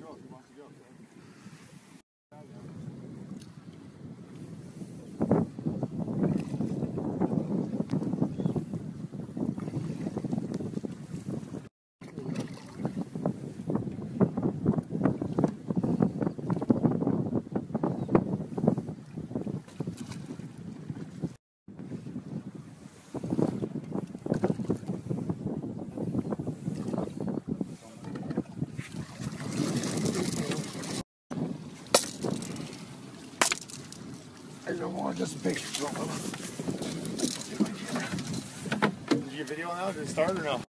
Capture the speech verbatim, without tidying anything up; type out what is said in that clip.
go if he wants to go. There's one, just a picture. Did you get video now? Did it start or no?